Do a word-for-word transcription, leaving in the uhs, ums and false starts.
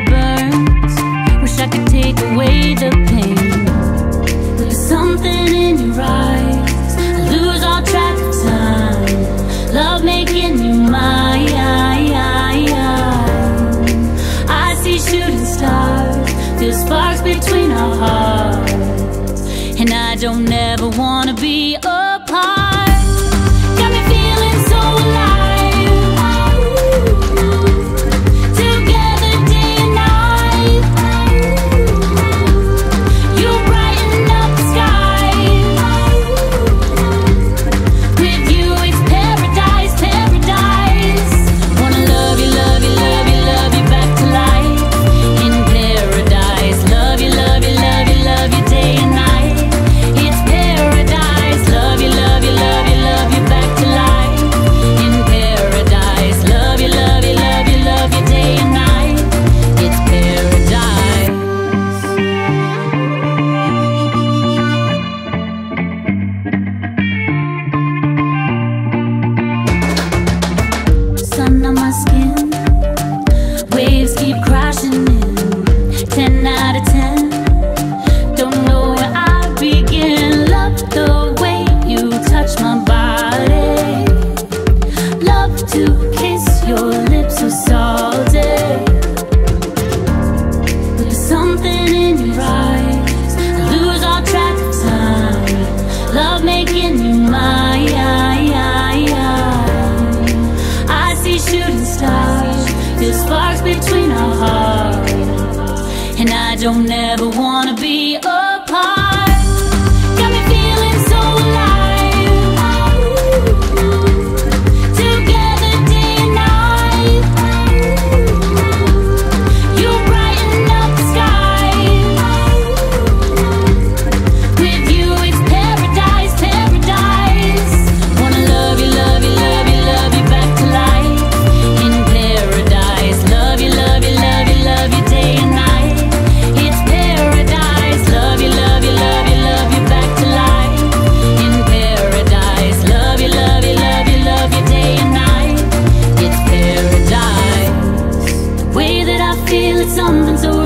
it burns. Wish I could take away the pain. There's something in your eyes, I lose all track of time. Love making you mine. I see shooting stars, there's sparks between our hearts, and I don't ever wanna be apart. Don't ever wanna be apart. Something so